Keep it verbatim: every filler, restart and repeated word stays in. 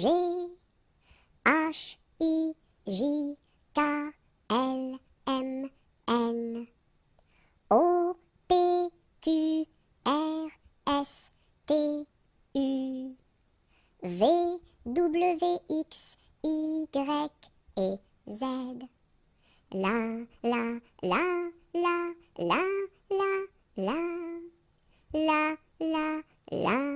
G H I J K L M N O P Q R S T U V W X Y et Z. La la la la la la la la la la.